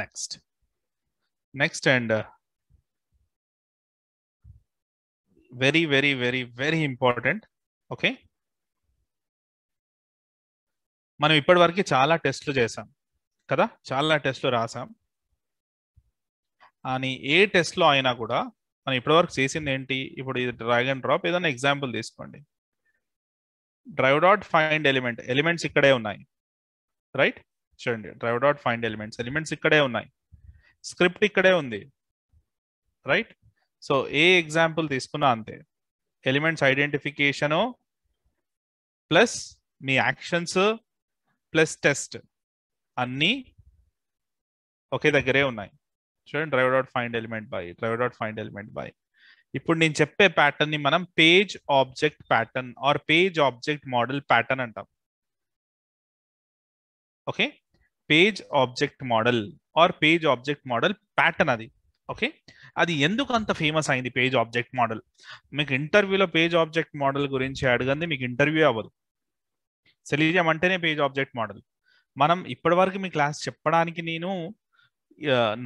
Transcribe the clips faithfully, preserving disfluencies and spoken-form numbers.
next. Next and uh, very, very, very, very important. Okay. మనం ఇప్పటి వరకు చాలా టెస్ట్లు చేసాం కదా, చాలా టెస్ట్లు రాసాం. అని ఏ టెస్ట్లో అయినా కూడా మనం ఇప్పటివరకు చేసింది ఏంటి? ఇప్పుడు ఇది డ్రాగ్ అండ్ డ్రాప్. ఏదైనా ఎగ్జాంపుల్ తీసుకోండి. Drive dot find element, elements ఇక్కడే ఉన్నాయి రైట్. చూడండి, drive dot find elements, elements ఇక్కడే ఉన్నాయి, స్క్రిప్ట్ ఇక్కడే ఉంది రైట్. సో ఏ ఎగ్జాంపుల్ తీసుకున్నా అంతే, ఎలిమెంట్స్ ఐడెంటిఫికేషను ప్లస్ మీ యాక్షన్స్ ప్లస్ టెస్ట్ అన్నీ ఒకే దగ్గరే ఉన్నాయి. చూడండి, drive dot find element by, drive dot find element by. ఇప్పుడు నేను చెప్పే ప్యాటర్న్ ని మనం page object pattern or page object model pattern అంటాం. Okay, page object model or page object model pattern అది. ఓకే, అది ఎందుకు అంత ఫేమస్ అయింది పేజ్ ఆబ్జెక్ట్ మోడల్? మీకు ఇంటర్వ్యూలో పేజ్ ఆబ్జెక్ట్ మోడల్ గురించి అడగండి, మీకు ఇంటర్వ్యూ అవ్వదు. సెలీనియం అంటేనే పేజ్ ఆబ్జెక్ట్ మోడల్. మనం ఇప్పటివరకు మీ క్లాస్ చెప్పడానికి నేను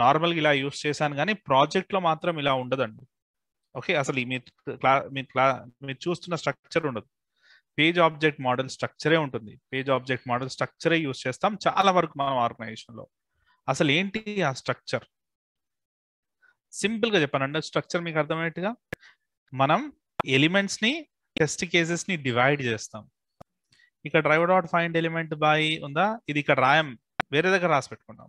నార్మల్గా ఇలా యూస్ చేశాను, కానీ ప్రాజెక్ట్లో మాత్రం ఇలా ఉండదండి. ఓకే, అసలు మీ క్లా మీ క్లా మీరు చూస్తున్న స్ట్రక్చర్ ఉండదు, పేజ్ ఆబ్జెక్ట్ మోడల్ స్ట్రక్చరే ఉంటుంది. పేజ్ ఆబ్జెక్ట్ మోడల్ స్ట్రక్చరే యూస్ చేస్తాం చాలా వరకు మనం ఆర్గనైజేషన్లో. అసలు ఏంటి ఆ స్ట్రక్చర్? సింపుల్గా చెప్పానండి, స్ట్రక్చర్ మీకు అర్థమయ్యేట్టుగా మనం ఎలిమెంట్స్ని టెస్ట్ కేసెస్ని డివైడ్ చేస్తాం. ఇక్కడ drive dot find element by ఉందా? ఇది ఇక్కడ రాయం, వేరే దగ్గర రాసి పెట్టుకుంటాం.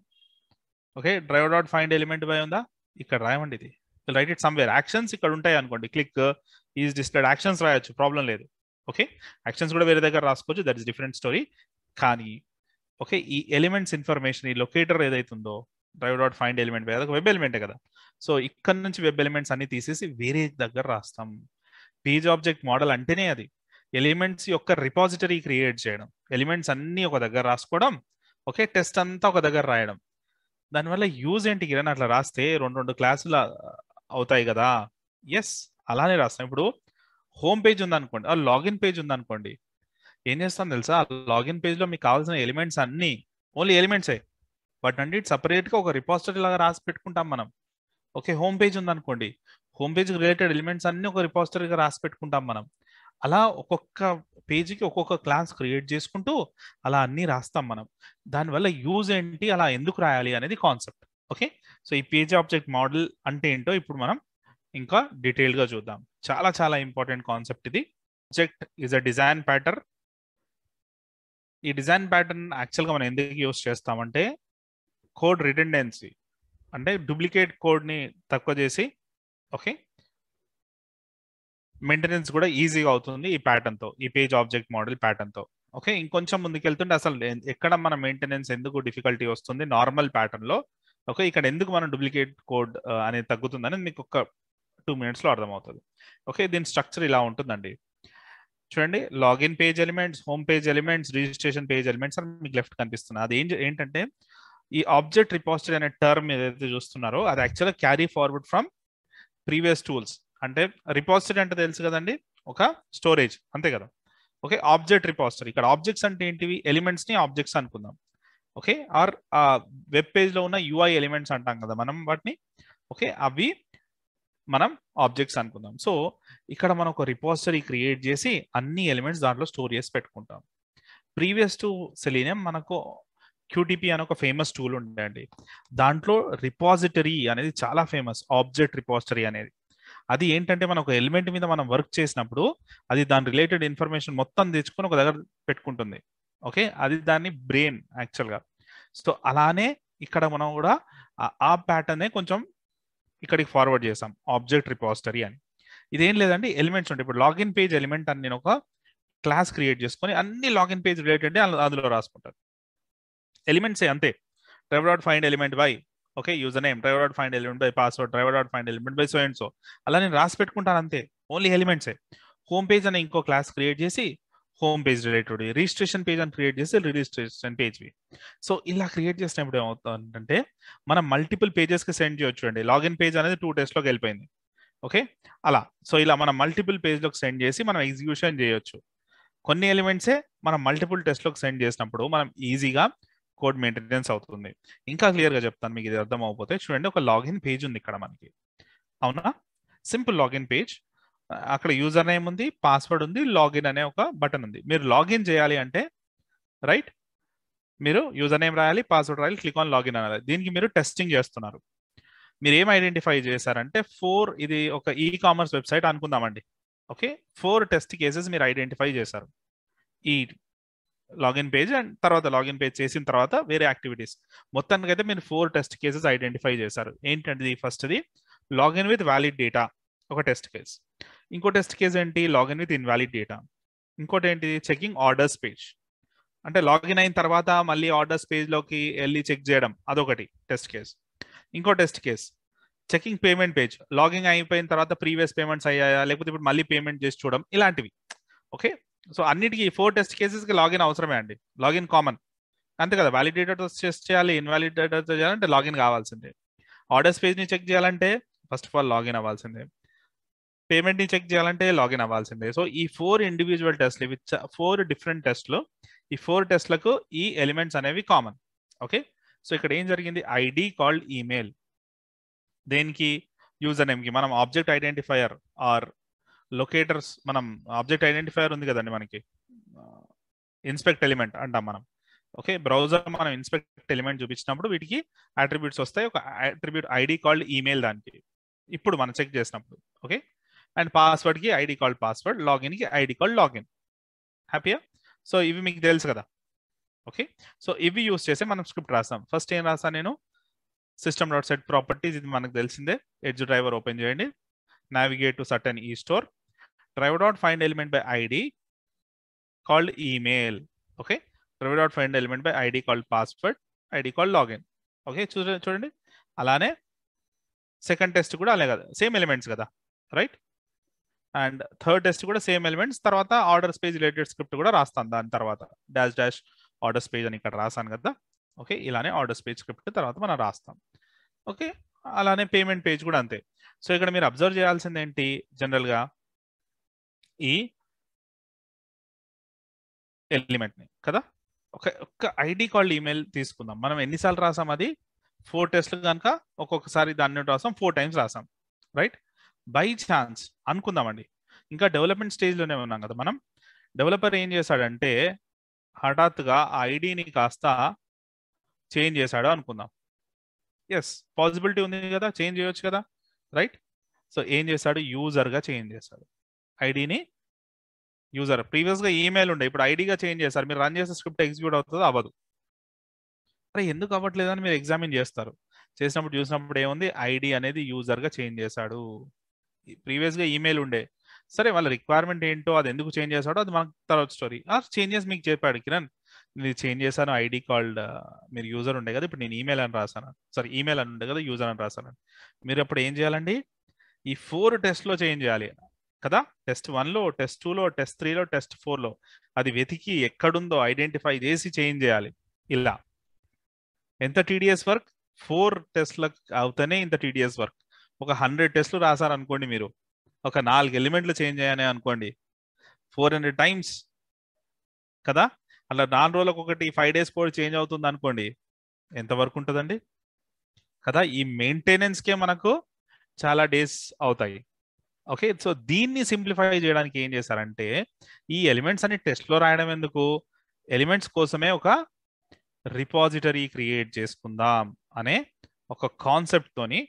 Okay, drive dot find element by ఉందా? ఇక్కడ రాయమండి, ఇది రైట్ ఇట్ సమ్వేర్. యాక్షన్స్ ఇక్కడ ఉంటాయి అనుకోండి, క్లిక్ ఈజ్ డిస్ప్లేడ్, యాక్షన్స్ రాయొచ్చు, ప్రాబ్లం లేదు. ఓకే, యాక్షన్స్ కూడా వేరే దగ్గర రాసుకోవచ్చు, దట్ ఇస్ డిఫరెంట్ స్టోరీ. కానీ ఓకే, ఈ ఎలిమెంట్స్ ఇన్ఫర్మేషన్, ఈ లొకేటర్ ఏదైతుందో drive dot find element by, అదొక వెబ్ ఎలిమెంటే కదా. సో ఇక్కడ నుంచి వెబ్ ఎలిమెంట్స్ అన్ని తీసేసి వేరే దగ్గర రాస్తాం. పేజ్ ఆబ్జెక్ట్ మోడల్ అంటేనే అది, ఎలిమెంట్స్ యొక్క రిపాజిటరీ క్రియేట్ చేయడం, ఎలిమెంట్స్ అన్ని ఒక దగ్గర రాసుకోవడం. ఓకే, టెస్ట్ అంతా ఒక దగ్గర రాయడం. దానివల్ల యూజ్ ఏంటి కిరణ్? అట్లా రాస్తే రెండు రెండు క్లాసులు అవుతాయి కదా. ఎస్, అలానే రాస్తాం. ఇప్పుడు హోమ్ పేజ్ ఉందనుకోండి, ఆ లాగిన్ పేజ్ ఉందనుకోండి, ఏం చేస్తాం తెలుసా? ఆ లాగిన్ పేజ్లో మీకు కావాల్సిన ఎలిమెంట్స్ అన్నీ, ఓన్లీ ఎలిమెంట్సే, వాటి అంటే సపరేట్గా ఒక రిపోజిటరీ లాగా రాసి పెట్టుకుంటాం మనం. ఓకే, హోమ్ పేజ్ ఉందనుకోండి, హోమ్ పేజ్కి రిలేటెడ్ ఎలిమెంట్స్ అన్నీ ఒక రిపోజిటరీగా రాసి పెట్టుకుంటాం మనం. అలా ఒక్కొక్క పేజీకి ఒక్కొక్క క్లాస్ క్రియేట్ చేసుకుంటూ అలా అన్నీ రాస్తాం మనం. దానివల్ల యూజ్ ఏంటి, అలా ఎందుకు రాయాలి అనేది కాన్సెప్ట్. ఓకే, సో ఈ పేజ్ ఆబ్జెక్ట్ మోడల్ అంటే ఏంటో ఇప్పుడు మనం ఇంకా డీటెయిల్గా చూద్దాం. చాలా చాలా ఇంపార్టెంట్ కాన్సెప్ట్ ఇది. Object is a design pattern. ఈ డిజైన్ ప్యాటర్న్ యాక్చువల్గా మనం ఎందుకు యూజ్ చేస్తామంటే, కోడ్ రిటెండెన్సీ అంటే డూప్లికేట్ కోడ్ని తక్కువ చేసి ఓకే మెయింటెనెన్స్ కూడా ఈజీగా అవుతుంది ఈ ప్యాటర్న్తో, ఈ పేజ్ ఆబ్జెక్ట్ మోడల్ ప్యాటర్న్తో. ఓకే, ఇంకొంచెం ముందుకెళ్తుంటే అసలు ఎక్కడ మన మెయింటెనెన్స్ ఎందుకు డిఫికల్టీ వస్తుంది నార్మల్ ప్యాటర్న్లో, ఓకే ఇక్కడ ఎందుకు మనం డూప్లికేట్ కోడ్ అనేది తగ్గుతుందని మీకు ఒక టూ మినిట్స్లో అర్థమవుతుంది. ఓకే, దీని స్ట్రక్చర్ ఇలా ఉంటుందండి. చూడండి, login page elements, home page elements, registration page elements అని మీకు లెఫ్ట్ కనిపిస్తున్నాయి. అది ఏం ఏంటంటే ఈ ఆబ్జెక్ట్ రిపోజిటరీ అనే టర్మ్ ఏదైతే చూస్తున్నారో అది యాక్చువల్గా carry forward from previous tools. అంటే రిపోజిటరీ అంటే తెలుసు కదండి, ఒక స్టోరేజ్ అంతే కదా. Okay, object repository. ఇక్కడ ఆబ్జెక్ట్స్ అంటే ఏంటివి? ఎలిమెంట్స్ని ఆబ్జెక్ట్స్ అనుకుందాం. ఓకే, ఆర్ వెబ్ పేజ్లో ఉన్న యూఐ ఎలిమెంట్స్ అంటాం కదా మనం వాటిని. ఓకే, అవి మనం ఆబ్జెక్ట్స్ అనుకుందాం. సో ఇక్కడ మనం ఒక రిపోజిటరీ క్రియేట్ చేసి అన్ని ఎలిమెంట్స్ దాంట్లో స్టోర్ చేసి పెట్టుకుంటాం. ప్రీవియస్ టు సెలీనియం మనకు క్యూటీపీ అని ఒక ఫేమస్ టూల్ ఉందండి. దాంట్లో రిపోజిటరీ అనేది చాలా ఫేమస్, ఆబ్జెక్ట్ రిపోజిటరీ అనేది. అది ఏంటంటే మనం ఒక ఎలిమెంట్ మీద మనం వర్క్ చేసినప్పుడు అది దాని రిలేటెడ్ ఇన్ఫర్మేషన్ మొత్తం తెచ్చుకొని ఒక దగ్గర పెట్టుకుంటుంది. ఓకే, అది దాన్ని బ్రెయిన్ యాక్చువల్గా. సో అలానే ఇక్కడ మనం కూడా ఆ ప్యాటర్నే కొంచెం ఇక్కడికి ఫార్వర్డ్ చేసాం, ఆబ్జెక్ట్ రిపోజిటరీ అని. ఇదేం లేదండి, ఎలిమెంట్స్ ఉంటాయి. ఇప్పుడు లాగిన్ పేజ్ ఎలిమెంట్ అని నేను ఒక క్లాస్ క్రియేట్ చేసుకొని అన్ని లాగిన్ పేజ్ రిలేటెడ్ అందులో రాసుకుంటాను. ఎలిమెంట్సే అంతే. Drive dot find element by, okay user name, drive dot find element by password, drive dot find element by so and so, అలా నేను రాసి పెట్టుకుంటాను అంతే, ఓన్లీ ఎలిమెంట్సే. హోమ్ పేజ్ అని ఇంకో క్లాస్ క్రియేట్ చేసి home page related, registration page అని create చేసి రిజిస్ట్రేషన్ పేజ్వి. సో ఇలా క్రియేట్ చేసినప్పుడు ఏమవుతుందంటే మనం మల్టిపుల్ పేజెస్కి సెండ్ చేయొచ్చు అండి. లాగిన్ పేజ్ అనేది టూ టెస్ట్లోకి వెళ్ళిపోయింది. ఓకే, అలా సో ఇలా మనం మల్టిపుల్ పేజ్లోకి సెండ్ చేసి మనం ఎగ్జిక్యూషన్ చేయొచ్చు. కొన్ని ఎలిమెంట్సే మనం మల్టిపుల్ టెస్ట్లోకి సెండ్ చేసినప్పుడు మనం ఈజీగా కోడ్ మెయింటెనెన్స్ అవుతుంది. ఇంకా క్లియర్ గా చెప్తాను మీకు ఇది అర్థం అవకపోతే. చూడండి ఒక లాగిన్ పేజ్ ఉంది ఇక్కడ మనకి, అవునా? Simple login page. అక్కడ యూజర్ నేమ్ ఉంది, పాస్వర్డ్ ఉంది, లాగిన్ అనే ఒక బటన్ ఉంది. మీరు లాగిన్ చేయాలి అంటే రైట్ మీరు యూజర్ నేమ్ రాయాలి, పాస్వర్డ్ రాయాలి, క్లిక్ ఆన్ లాగిన్ అనాలి. దీనికి మీరు టెస్టింగ్ చేస్తున్నారు. మీరు ఏం ఐడెంటిఫై చేశారంటే ఫోర్, ఇది ఒక ఈ కామర్స్ వెబ్సైట్ అనుకుందామండి. ఓకే, ఫోర్ టెస్ట్ కేసెస్ మీరు ఐడెంటిఫై చేశారు. ఈ లాగిన్ పేజ్ అండ్ తర్వాత లాగిన్ పేజ్ చేసిన తర్వాత వేరే యాక్టివిటీస్, మొత్తానికి అయితే మీరు ఫోర్ టెస్ట్ కేసెస్ ఐడెంటిఫై చేశారు. ఏంటంటే ఫస్ట్ది లాగిన్ విత్ వ్యాలిడ్ డేటా, ఒక టెస్ట్ కేస్. ఇంకో టెస్ట్ కేస్ ఏంటి? Login with invalid data. ఇంకోటి ఏంటి? చెకింగ్ ఆర్డర్స్ పేజ్, అంటే లాగిన్ అయిన తర్వాత మళ్ళీ ఆర్డర్స్ పేజ్లోకి వెళ్ళి చెక్ చేయడం, అదొకటి టెస్ట్ కేస్. ఇంకో test case checking payment page, login అయిపోయిన తర్వాత ప్రీవియస్ పేమెంట్స్ అయ్యాయా లేకపోతే ఇప్పుడు మళ్ళీ పేమెంట్ చేసి చూడడం, ఇలాంటివి. ఓకే, సో అన్నిటికీ ఫోర్ టెస్ట్ కేసెస్కి లాగిన్ అవసరమే అండి. లాగిన్ కామన్ అంతే కదా, వ్యాలిడేటర్తో చెక్ చేయాలి, ఇన్వాలిడేటర్తో చేయాలంటే లాగిన్ కావాల్సిందే. ఆర్డర్స్ పేజ్ని చెక్ చేయాలంటే ఫస్ట్ ఆఫ్ ఆల్ లాగిన్ అవ్వాల్సిందే. పేమెంట్ని చెక్ చేయాలంటే లాగిన్ అవ్వాల్సిందే. సో ఈ ఫోర్ ఇండివిజువల్ టెస్ట్లు, ఇవి ఫోర్ డిఫరెంట్ టెస్ట్లు. ఈ ఫోర్ టెస్ట్లకు ఈ ఎలిమెంట్స్ అనేవి కామన్. ఓకే, సో ఇక్కడ ఏం జరిగింది? ఐడి కాల్డ్ ఈమెయిల్, దేనికి? యూజర్ నేమ్కి. మనం ఆబ్జెక్ట్ ఐడెంటిఫైయర్ ఆర్ లొకేటర్స్, మనం ఆబ్జెక్ట్ ఐడెంటిఫైయర్ ఉంది కదండి మనకి, ఇన్స్పెక్ట్ ఎలిమెంట్ అంటాం మనం. ఓకే, బ్రౌజర్ మనం ఇన్స్పెక్ట్ ఎలిమెంట్ చూపించినప్పుడు వీటికి అట్రిబ్యూట్స్ వస్తాయి. ఒక అట్రిబ్యూట్ ఐడి కాల్డ్ ఈమెయిల్ దానికి ఇప్పుడు మనం చెక్ చేసినప్పుడు. ఓకే, అండ్ పాస్వర్డ్కి ఐడి కాల్డ్ పాస్వర్డ్, లాగిన్కి ఐడి కాల్డ్ లాగిన్. హ్యాపీయా? సో ఇవి మీకు తెలుసు కదా. ఓకే, సో ఇవి యూస్ చేసి మనం స్క్రిప్ట్ రాస్తాం. ఫస్ట్ ఏం రాస్తాను నేను? సిస్టమ్ డాట్ సెట్ ప్రాపర్టీస్, ఇది మనకు తెలిసిందే. ఎడ్జ్ డ్రైవర్ ఓపెన్ చేయండి, నావిగేట్ టు సర్టన్ ఈ store, driver dot find element by ID called email. Okay, driver dot find element by ID called password, ID called login. Okay, చూ చూడండి అలానే second test కూడా అలాగే కదా, సేమ్ ఎలిమెంట్స్ కదా, right? And third test కూడా same elements. తర్వాత orders page related script కూడా రాస్తాను. దాని తర్వాత డాష్ డాష్ ఆర్డర్స్ పేజ్ అని ఇక్కడ రాసాను కదా. ఓకే, ఇలానే ఆర్డర్స్ పేజ్ స్క్రిప్ట్ తర్వాత మనం రాస్తాం. ఓకే, అలానే పేమెంట్ పేజ్ కూడా అంతే. సో ఇక్కడ మీరు అబ్జర్వ్ చేయాల్సింది ఏంటి? జనరల్గా ఈ ఎలిమెంట్ని కదా, ఒక ఒక్క ఐడి కాల్డ్ ఈమెయిల్ తీసుకుందాం. మనం ఎన్నిసార్లు రాసాం? అది ఫోర్ టెస్ట్లు కనుక ఒక్కొక్కసారి దాన్ని రాసాం, ఫోర్ టైమ్స్ రాసాం, రైట్? బై ఛాన్స్ అనుకుందామండి, ఇంకా డెవలప్మెంట్ స్టేజ్లోనే ఉన్నాం కదా మనం. డెవలపర్ ఏం చేశాడంటే హఠాత్తుగా ఆ ఐడిని కాస్త చేంజ్ చేశాడు అనుకుందాం. ఎస్, పాసిబిలిటీ ఉంది కదా, చేంజ్ చేయొచ్చు కదా, రైట్? సో ఏం చేశాడు? యూజర్గా చేంజ్ చేశాడు ఐడిని. యూజర్ ప్రీవియస్గా ఈమెయిల్ ఉండే, ఇప్పుడు ఐడిగా చేంజ్ చేశారు. మీరు రన్ చేసే స్క్రిప్ట్ ఎగ్జిక్యూట్ అవుతుందో అవ్వదు. అరే ఎందుకు అవ్వట్లేదని మీరు ఎగ్జామిన్ చేస్తారు. చేసినప్పుడు చూసినప్పుడు ఏముంది? ఐడి అనేది యూజర్గా చేంజ్ చేశాడు. ప్రీవియస్గా ఈమెయిల్ ఉండే, సరే వాళ్ళ రిక్వైర్మెంట్ ఏంటో అది ఎందుకు చేంజ్ చేశాడో అది మనకు తర్వాత స్టోరీ. ఆ చేంజెస్ మీకు చెప్పాడు కిరణ్, నేను చేంజ్ చేశాను ఐడి కాల్డ్, మీరు యూజర్ ఉండే కదా, ఇప్పుడు నేను ఈమెయిల్ అని రాశాను, సారీ ఈమెయిల్ అని ఉండే కదా యూజర్ అని రాశాను. మీరు అప్పుడు ఏం చేయాలండి? ఈ ఫోర్ టెస్ట్లో చేంజ్ చేయాలి కదా, టెస్ట్ వన్లో, టెస్ట్ టూలో, టెస్ట్ త్రీలో, టెస్ట్ ఫోర్లో. అది వెతికి ఎక్కడుందో ఐడెంటిఫై చేసి చేంజ్ చేయాలి. ఇలా ఎంత టీడీఎస్ వర్క్? ఫోర్ టెస్ట్లకు అవుతానే ఇంత టీడీఎస్ వర్క్. ఒక హండ్రెడ్ టెస్ట్లు రాశారనుకోండి, మీరు ఒక నాలుగు ఎలిమెంట్లు చేంజ్ అయ్యానే అనుకోండి, ఫోర్ హండ్రెడ్ టైమ్స్ కదా. అలా నాలుగు రోజులకు ఒకటి, ఫైవ్ డేస్ కోడ్ చేంజ్ అవుతుంది అనుకోండి, ఎంతవరకు ఉంటుందండి కదా. ఈ మెయింటెనెన్స్కే మనకు చాలా డేస్ అవుతాయి. ఓకే, సో దీన్ని సింప్లిఫై చేయడానికి ఏం చేశారంటే ఈ ఎలిమెంట్స్ అన్ని టెస్ట్లో రాయడం ఎందుకు, ఎలిమెంట్స్ కోసమే ఒక రిపాజిటరీ క్రియేట్ చేసుకుందాం అనే ఒక కాన్సెప్ట్తోని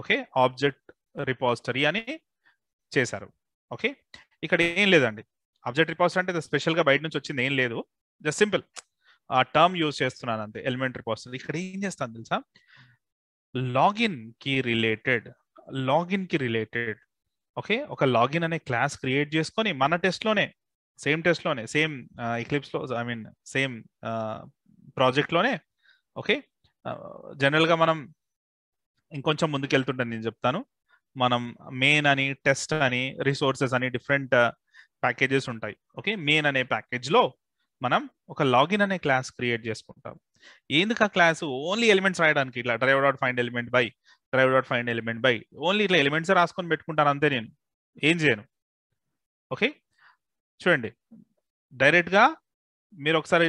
ఓకే ఆబ్జెక్ట్ రిపాజిటరీ అని చేశారు. ఓకే, ఇక్కడ ఏం లేదండి ఆబ్జెక్ట్ రిపాజిటరీ అంటే స్పెషల్గా బయట నుంచి వచ్చింది ఏం లేదు, జస్ట్ సింపుల్ ఆ టర్మ్ యూజ్ చేస్తున్నాను అంతే, ఎలిమెంట్ రిపాజిటరీ. ఇక్కడ ఏం చేస్తాను తెలుసా? లాగిన్కి రిలేటెడ్ లాగిన్కి రిలేటెడ్ ఓకే ఒక లాగిన్ అనే క్లాస్ క్రియేట్ చేసుకొని మన టెస్ట్లోనే, సేమ్ టెస్ట్లోనే, సేమ్ ఎక్లిప్స్లో, ఐ మీన్ సేమ్ ప్రాజెక్ట్లోనే. ఓకే, జనరల్గా మనం ఇంకొంచెం ముందుకెళ్తుంటాను, నేను చెప్తాను. మనం మెయిన్ అని, టెస్ట్ అని, రిసోర్సెస్ అని డిఫరెంట్ ప్యాకేజెస్ ఉంటాయి. ఓకే, మెయిన్ అనే ప్యాకేజ్లో మనం ఒక లాగిన్ అనే క్లాస్ క్రియేట్ చేసుకుంటాం. ఎందుకు ఆ క్లాసు? ఓన్లీ ఎలిమెంట్స్ రాయడానికి. ఇట్లా driver dot find element by, driver dot find element by, only ఇట్లా ఎలిమెంట్స్ రాసుకొని పెట్టుకుంటాను అంతే, నేను ఏం చేయను. ఓకే, చూడండి డైరెక్ట్గా మీరు ఒకసారి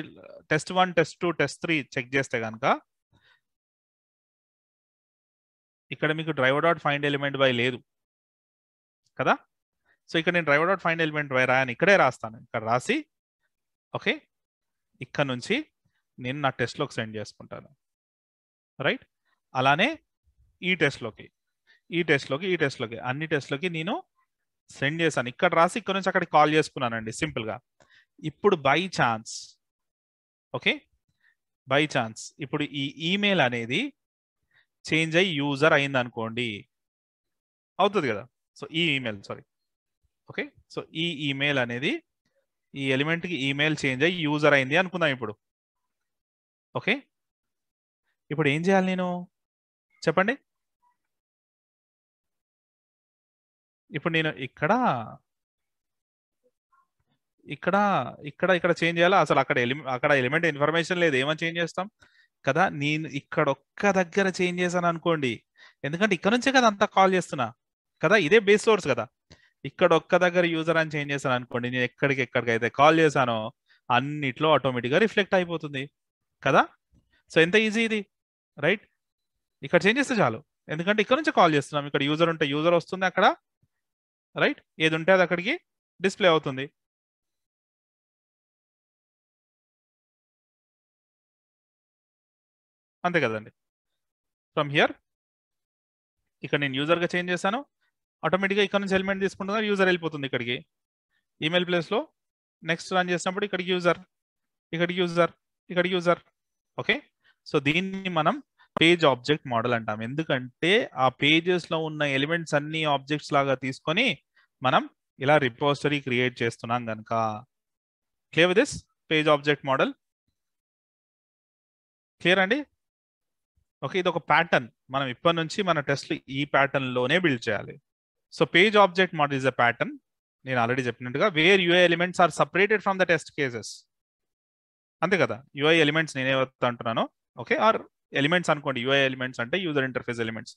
test one test two test three check చేస్తే కనుక ఇక్కడ మీకు driver dot find element by లేదు కదా. సో ఇక్కడ నేను driver dot find element by రాయని ఇక్కడే రాస్తాను. ఇక్కడ రాసి ఓకే ఇక్కడ నుంచి నేను నా టెస్ట్లోకి సెండ్ చేసుకుంటాను రైట్. అలానే ఈ టెస్ట్లోకి ఈ టెస్ట్లోకి ఈ టెస్ట్లోకి అన్ని టెస్ట్లోకి నేను సెండ్ చేశాను. ఇక్కడ రాసి ఇక్కడ నుంచి అక్కడికి కాల్ చేసుకున్నానండి సింపుల్గా. ఇప్పుడు by chance okay by chance ఇప్పుడు ఈ ఈమెయిల్ అనేది చేంజ్ అయ్యి యూజర్ అయింది అనుకోండి అవుతుంది కదా. సో ఈ ఈమెయిల్ సారీ ఓకే సో ఈ ఈమెయిల్ అనేది ఈ ఎలిమెంట్కి ఈమెయిల్ చేంజ్ అయ్యి యూజర్ అయింది అనుకుందాం ఇప్పుడు ఓకే. ఇప్పుడు ఏం చేయాలి నేను చెప్పండి. ఇప్పుడు నేను ఇక్కడ ఇక్కడ ఇక్కడ ఇక్కడ చేంజ్ చేయాలా అసలు అక్కడ ఎలిమె అక్కడ ఎలిమెంట్ ఇన్ఫర్మేషన్ లేదు ఏమని చేంజ్ చేస్తాం కదా. నేను ఇక్కడ ఒక్క దగ్గర చేంజ్ చేశాను అనుకోండి ఎందుకంటే ఇక్కడ నుంచే కదా అంతా కాల్ చేస్తున్నా కదా ఇదే బేస్ సోర్స్ కదా. ఇక్కడ ఒక్క దగ్గర యూజర్ అని చేంజ్ చేశాను అనుకోండి నేను ఎక్కడికి ఎక్కడికైతే కాల్ చేశానో అన్నిట్లో ఆటోమేటిక్గా రిఫ్లెక్ట్ అయిపోతుంది కదా. సో ఎంత ఈజీ ఇది రైట్. ఇక్కడ చేంజ్ చేస్తే చాలు ఎందుకంటే ఇక్కడ నుంచి కాల్ చేస్తున్నాం. ఇక్కడ యూజర్ ఉంటే యూజర్ వస్తుంది అక్కడ రైట్. ఏది ఉంటే అది అక్కడికి డిస్ప్లే అవుతుంది అంతే కదండి. ఫ్రమ్ హియర్ ఇక్కడ నేను యూజర్గా చేంజ్ చేశాను ఆటోమేటిక్గా ఇక్కడ నుంచి ఎలిమెంట్ తీసుకుంటున్నా యూజర్ వెళ్ళిపోతుంది ఇక్కడికి ఈమెయిల్ ప్లేస్లో. నెక్స్ట్ రన్ చేసినప్పుడు ఇక్కడికి యూజర్ ఇక్కడికి యూజర్ ఇక్కడికి యూజర్ ఓకే. సో దీన్ని మనం పేజ్ ఆబ్జెక్ట్ మోడల్ అంటాం ఎందుకంటే ఆ పేజెస్లో ఉన్న ఎలిమెంట్స్ అన్ని ఆబ్జెక్ట్స్ లాగా తీసుకొని మనం ఇలా రిపోజిటరీ క్రియేట్ చేస్తున్నాం కనుక. Clear this page object model clear అండి ఓకే. ఇది ఒక ప్యాటర్న్ మనం ఇప్పటి నుంచి మన టెస్ట్లు ఈ ప్యాటర్న్లోనే బిల్డ్ చేయాలి. So page object model is a pattern నేను ఆల్రెడీ చెప్పినట్టుగా where UI elements are separated from the test cases అంతే కదా. యూఐ ఎలిమెంట్స్ నేనే అంటున్నాను ఓకే ఆర్ ఎలిమెంట్స్ అనుకోండి. యూఐ ఎలిమెంట్స్ అంటే యూజర్ ఇంటర్ఫేస్ ఎలిమెంట్స్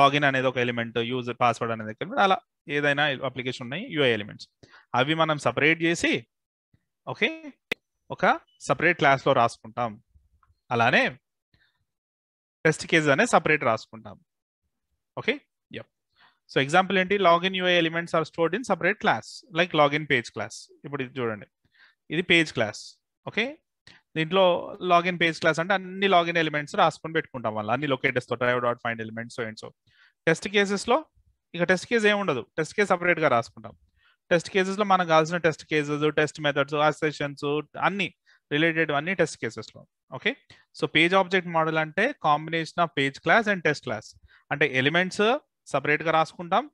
లాగిన్ అనేది ఒక ఎలిమెంట్ యూజర్ పాస్వర్డ్ అనేది ఒక ఎలిమెంట్ అలా ఏదైనా అప్లికేషన్ ఉన్నాయి యూఐ ఎలిమెంట్స్ అవి మనం సపరేట్ చేసి ఓకే ఒక సపరేట్ క్లాస్లో రాసుకుంటాం. అలానే టెస్ట్ కేస్ అనేది సపరేట్ రాసుకుంటాం ఓకే యా. సో ఎగ్జాంపుల్ ఏంటి login UI elements are stored in separate class like login page class. ఇప్పుడు ఇది చూడండి ఇది పేజ్ క్లాస్ ఓకే. దీంట్లో లాగిన్ పేజ్ క్లాస్ అంటే అన్ని లాగిన్ ఎలిమెంట్స్ రాసుకొని పెట్టుకుంటాం వల్ల అన్ని లొకేటర్స్తో drive dot find elements so and so. Test కేసెస్లో ఇక టెస్ట్ కేస్ ఏమి ఉండదు టెస్ట్ కేస్ సపరేట్గా రాసుకుంటాం. టెస్ట్ కేసెస్లో మనకు కావాల్సిన టెస్ట్ కేసెస్ టెస్ట్ మెథడ్స్ ఆ సెషన్స్ అన్ని రిలేటెడ్ అన్ని టెస్ట్ కేసెస్లో okay. So page object model అంటే combination of page class and test class అంటే ఎలిమెంట్స్ సపరేట్గా రాసుకుంటాం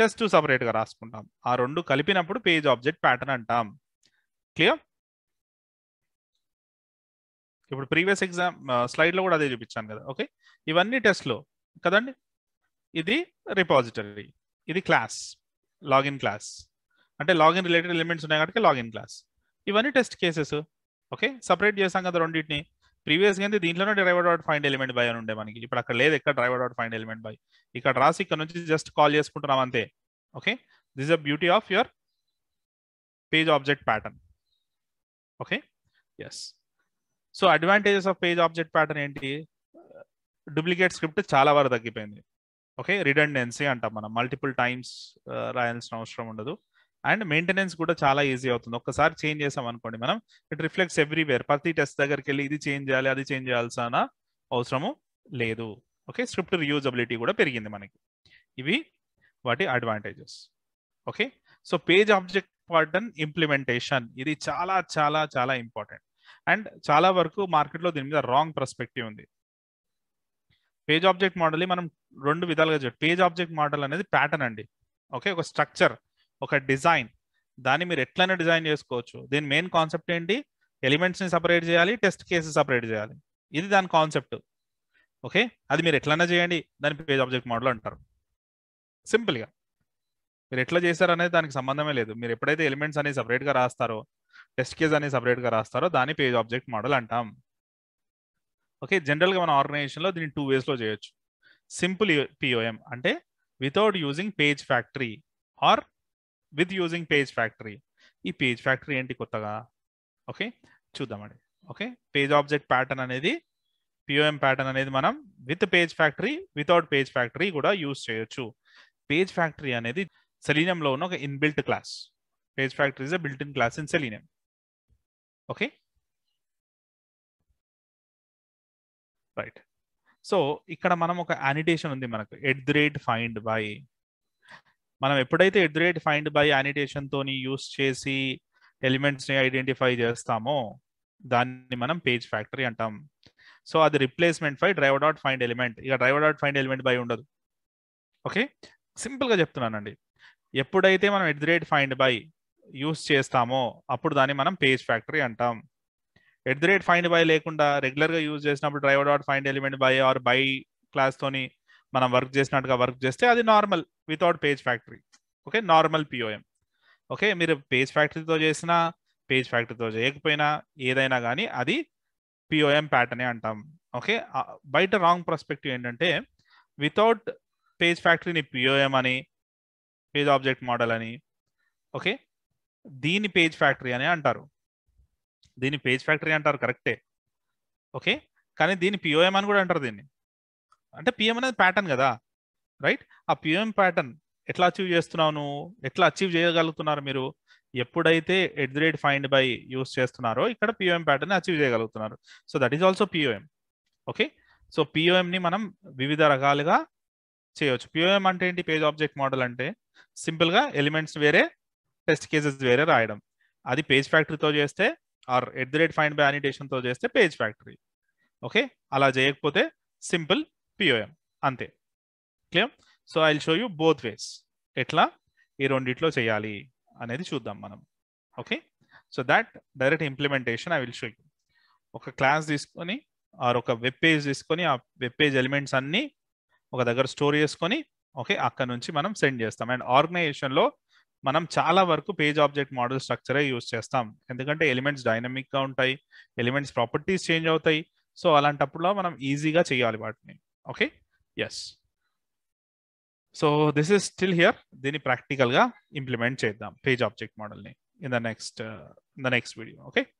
టెస్ట్ సపరేట్గా రాసుకుంటాం ఆ రెండు కలిపినప్పుడు పేజ్ ఆబ్జెక్ట్ ప్యాటర్న్ అంటాం. క్లియర్. ఇప్పుడు ప్రీవియస్ ఎగ్జామ్ స్లైడ్లో కూడా అదే చూపించాను కదా ఓకే. ఇవన్నీ టెస్ట్లో కదండి. ఇది రిపోజిటరీ ఇది క్లాస్ లాగిన్ క్లాస్ అంటే లాగిన్ రిలేటెడ్ ఎలిమెంట్స్ ఉన్నాయి కాబట్టి లాగిన్ క్లాస్. ఇవన్నీ టెస్ట్ కేసెస్ ఓకే సపరేట్ చేసాం కదా రెండింటిని. ప్రీవియస్గా అయితే దీంట్లోనే driver dot find element by అని ఉండే మనకి ఇప్పుడు అక్కడ లేదు ఎక్కడ driver dot find element by ఇక్కడ రాసి ఇక్కడ నుంచి జస్ట్ కాల్ చేసుకుంటున్నాం అంతే okay. This a beauty of your page object pattern okay yes. So advantages of page object pattern ఏంటి డూప్లికేట్ స్క్రిప్ట్ చాలా వరకు తగ్గిపోయింది ఓకే. రిడెండెన్సీ అంటాం మనం మల్టిపుల్ టైమ్స్ రాయాల్సిన అవసరం ఉండదు అండ్ మెయింటెనెన్స్ కూడా చాలా ఈజీ అవుతుంది. ఒక్కసారి చేంజ్ చేసాం అనుకోండి మనం ఇట్ రిఫ్లెక్ట్స్ ఎవ్రీవేర్ ప్రతి టెస్ట్ దగ్గరికి వెళ్ళి ఇది చేంజ్ చేయాలి అది చేంజ్ చేయాల్సిన అవసరము లేదు ఓకే. స్క్రిప్ట్ రియూజబిలిటీ కూడా పెరిగింది మనకి. ఇవి వాటి advantages okay. So page object pattern implementation ఇది చాలా చాలా చాలా ఇంపార్టెంట్ అండ్ చాలా వరకు మార్కెట్లో దీని మీద రాంగ్ పర్స్పెక్టివ్ ఉంది. పేజ్ ఆబ్జెక్ట్ మోడల్ మనం రెండు విధాలుగా చూడండి. పేజ్ ఆబ్జెక్ట్ మోడల్ అనేది ప్యాటర్న్ అండి ఓకే ఒక స్ట్రక్చర్ ఒక డిజైన్ దాన్ని మీరు ఎట్లనే డిజైన్ చేసుకోవచ్చు. దీని మెయిన్ కాన్సెప్ట్ ఏంటి ఎలిమెంట్స్ని సపరేట్ చేయాలి టెస్ట్ కేసెస్ సపరేట్ చేయాలి ఇది దాని కాన్సెప్ట్ ఓకే. అది మీరు ఎట్లనే చేయండి దాన్ని పేజ్ ఆబ్జెక్ట్ మోడల్ అంటారు. సింపుల్గా మీరు ఎట్లా చేశారనేది దానికి సంబంధమే లేదు. మీరు ఎప్పుడైతే ఎలిమెంట్స్ అనేవి సపరేట్గా రాస్తారో టెస్ట్ కేస్ అనేది సపరేట్గా రాస్తారో దాన్ని పేజ్ ఆబ్జెక్ట్ మోడల్ అంటాం ఓకే. జనరల్గా మన ఆర్గనైజేషన్లో దీన్ని టూ వేస్లో చేయొచ్చు. సింపుల్ పిఓఎం అంటే without using page factory or with using page factory. ఈ పేజ్ ఫ్యాక్టరీ ఏంటి కొత్తగా ఓకే చూద్దామండి ఓకే పేజ్ ఆబ్జెక్ట్ ప్యాటర్న్ అనేది పిఓఎం ప్యాటర్న్ అనేది మనం with page factory without page factory కూడా యూజ్ చేయొచ్చు. పేజ్ ఫ్యాక్టరీ అనేది సెలీనియం లో ఉన్న ఒక inbuilt class. Page factory is a built in class in Selenium. Okay right. So ఇక్కడ మనం ఒక యానిటేషన్ ఉంది మనకు at the rate find by. మనం ఎప్పుడైతే at the rate find by annotation తోని యూస్ చేసి ఎలిమెంట్స్ ని ఐడెంటిఫై చేస్తామో దాన్ని మనం పేజ్ ఫ్యాక్టరీ అంటాం. సో అది replacement for driver dot find element. ఇక driver dot find element by ఉండదు. ఓకే సింపుల్గా చెప్తున్నానండి, ఎప్పుడైతే మనం at the rate find by use చేస్తామో అప్పుడు దాన్ని మనం పేజ్ ఫ్యాక్టరీ అంటాం. At the rate find by లేకుండా రెగ్యులర్గా యూజ్ చేసినప్పుడు driver dot find element by or by క్లాస్తోని మనం వర్క్ చేసినట్టుగా వర్క్ చేస్తే అది normal without page factory. Okay normal POM. Okay మీరు పేజ్ ఫ్యాక్టరీతో చేసినా పేజ్ ఫ్యాక్టరీతో చేయకపోయినా ఏదైనా కానీ అది పిఓఎం ప్యాటర్నే అంటాం. ఓకే బయట రాంగ్ పర్స్పెక్టివ్ ఏంటంటే వితౌట్ పేజ్ ఫ్యాక్టరీని పిఓఎం అని, పేజ్ ఆబ్జెక్ట్ మోడల్ అని, ఓకే దీని పేజ్ ఫ్యాక్టరీ అని అంటారు. దీని పేజ్ ఫ్యాక్టరీ అంటారు కరెక్టే, ఓకే కానీ దీని పిఓఎం అని కూడా అంటారు. దీన్ని అంటే పిఎం అనేది ప్యాటర్న్ కదా రైట్. ఆ పిఓఎం ప్యాటర్న్ ఎట్లా అచీవ్ చేస్తున్నాను, ఎట్లా అచీవ్ చేయగలుగుతున్నారు మీరు? ఎప్పుడైతే at the rate find by use చేస్తున్నారో ఇక్కడ పిఓఎం ప్యాటర్న్ అచీవ్ చేయగలుగుతున్నారు. So that is also POM. Okay so పిఓఎంని మనం వివిధ రకాలుగా చేయవచ్చు. పిఓఎం అంటే ఏంటి? పేజ్ ఆబ్జెక్ట్ మోడల్ అంటే సింపుల్గా ఎలిమెంట్స్ వేరే, టెస్ట్ కేసెస్ వేరే రాయడం. అది పేజ్ ఫ్యాక్టరీతో చేస్తే or at the rate find by యానిటేషన్తో చేస్తే పేజ్ ఫ్యాక్టరీ. ఓకే అలా చేయకపోతే సింపుల్ పిఓఎం అంతే. Clear? So I will show you both ways ఎట్లా ఈ రెండిట్లో చేయాలి అనేది చూద్దాం మనం. Okay so that direct implementation I will show you. ఒక క్లాస్ తీసుకొని ఆర్ ఒక వెబ్ పేజ్ తీసుకొని ఆ వెబ్ పేజ్ ఎలిమెంట్స్ అన్నీ ఒక దగ్గర స్టోర్ చేసుకొని ఓకే అక్కడ నుంచి మనం సెండ్ చేస్తాం. అండ్ ఆర్గనైజేషన్లో మనం చాలా వరకు పేజ్ ఆబ్జెక్ట్ మోడల్ స్ట్రక్చరే యూజ్ చేస్తాం, ఎందుకంటే ఎలిమెంట్స్ డైనమిక్గా ఉంటాయి, ఎలిమెంట్స్ ప్రాపర్టీస్ చేంజ్ అవుతాయి. సో అలాంటప్పుడులో మనం ఈజీగా చేయాలి వాటిని. Okay yes so this is still here. దీన్ని ప్రాక్టికల్గా ఇంప్లిమెంట్ చేద్దాం పేజ్ ఆబ్జెక్ట్ మోడల్ని in the next in the next video. Okay.